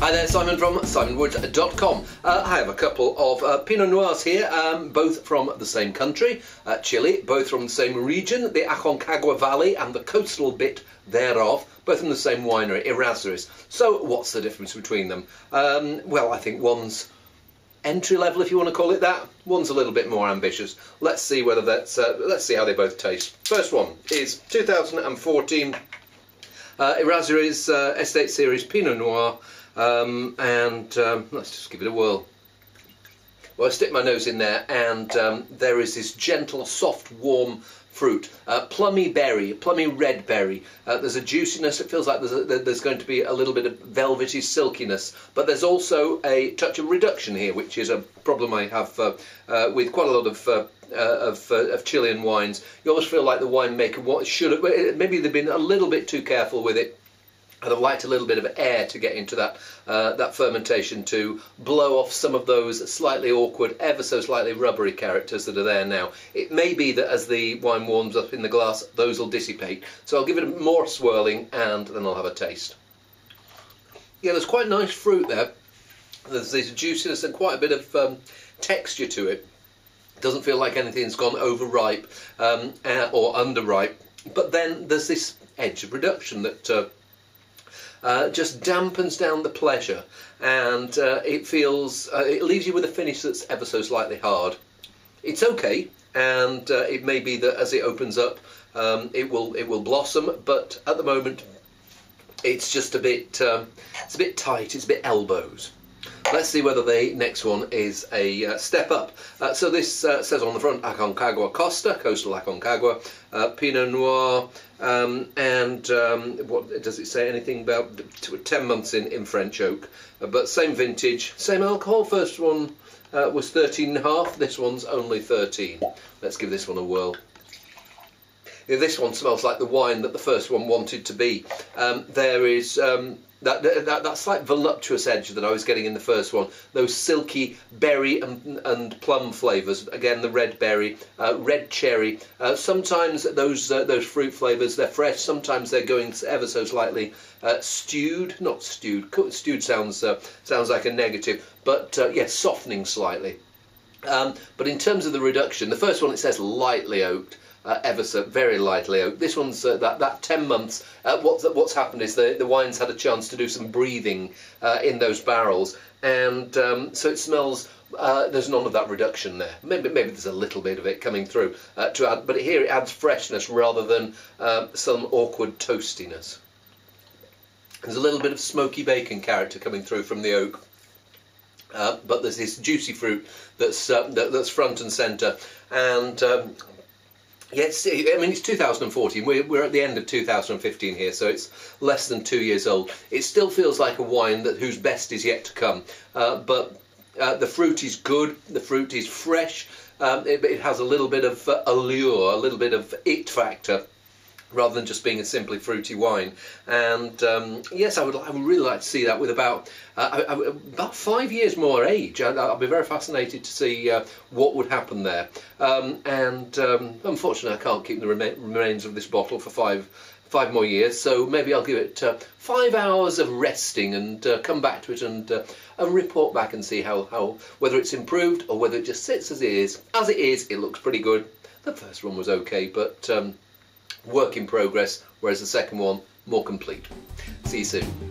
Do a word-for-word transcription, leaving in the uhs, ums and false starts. Hi there, Simon from Simon Woods dot com. Uh, I have a couple of uh, Pinot Noirs here, um, both from the same country, uh, Chile, both from the same region, the Aconcagua Valley and the coastal bit thereof, both from the same winery, Errázuriz. So what's the difference between them? Um, well, I think one's entry level, if you want to call it that, one's a little bit more ambitious. Let's see whether that's, uh, let's see how they both taste. First one is two thousand fourteen uh, Errázuriz uh, Estate Series Pinot Noir. Um, and um, let's just give it a whirl. Well, I stick my nose in there, and um, there is this gentle, soft, warm fruit, uh, plummy berry, plummy red berry. Uh, there's a juiciness. It feels like there's, a, there's going to be a little bit of velvety silkiness, but there's also a touch of reduction here, which is a problem I have uh, uh, with quite a lot of uh, uh, of, uh, of Chilean wines. You almost feel like the winemaker what should have, maybe they've been a little bit too careful with it. I'd have liked a little bit of air to get into that uh, that fermentation to blow off some of those slightly awkward, ever so slightly rubbery characters that are there now. It may be that as the wine warms up in the glass, those will dissipate. So I'll give it more swirling and then I'll have a taste. Yeah, there's quite nice fruit there. There's this juiciness and quite a bit of um, texture to it. It doesn't feel like anything's gone overripe um, or underripe. But then there's this edge of reduction that Uh, Uh, just dampens down the pleasure, and uh, it feels uh, it leaves you with a finish that's ever so slightly hard. It's okay, and uh, it may be that as it opens up, um, it will it will blossom. But at the moment, it's just a bit um, it's a bit tight. It's a bit elbows. Let's see whether the next one is a uh, step up. Uh, so this uh, says on the front, Aconcagua Costa, coastal Aconcagua, uh, Pinot Noir, um, and um, what does it say? Anything about ten months in, in French oak, uh, but same vintage, same alcohol. First one uh, was thirteen and a half, this one's only thirteen. Let's give this one a whirl. Yeah, this one smells like the wine that the first one wanted to be. Um, there is um, That, that that slight voluptuous edge that I was getting in the first one, those silky berry and, and plum flavours. Again, the red berry, uh, red cherry. Uh, sometimes those uh, those fruit flavours, they're fresh. Sometimes they're going ever so slightly uh, stewed. Not stewed. Stewed sounds uh, sounds like a negative, but uh, yes, yeah, softening slightly. Um, but in terms of the reduction, the first one it says lightly oaked. Uh, ever so very lightly oaked. This one's uh, that that ten months. Uh, what's what's happened is the the wine's had a chance to do some breathing uh, in those barrels, and um, so it smells. Uh, there's none of that reduction there. Maybe maybe there's a little bit of it coming through uh, to add, but here it adds freshness rather than uh, some awkward toastiness. There's a little bit of smoky bacon character coming through from the oak. Uh, but there's this juicy fruit that's uh, that, that's front and centre, and Um, Yes, I mean, it's two thousand fourteen, we're, we're at the end of two thousand fifteen here, so it's less than two years old. It still feels like a wine that whose best is yet to come, uh, but uh, the fruit is good, the fruit is fresh, um, it, it has a little bit of uh, allure, a little bit of it factor, rather than just being a simply fruity wine. And um, yes, I would, I would really like to see that with about, uh, I, I, about five years more age. I, I'll be very fascinated to see uh, what would happen there. Um, and um, unfortunately, I can't keep the rem remains of this bottle for five, five more years, so maybe I'll give it uh, five hours of resting and uh, come back to it and, uh, and report back and see how, how whether it's improved or whether it just sits as it is. As it is, it looks pretty good. The first one was okay, but Um, work in progress, whereas the second one, more complete. See you soon.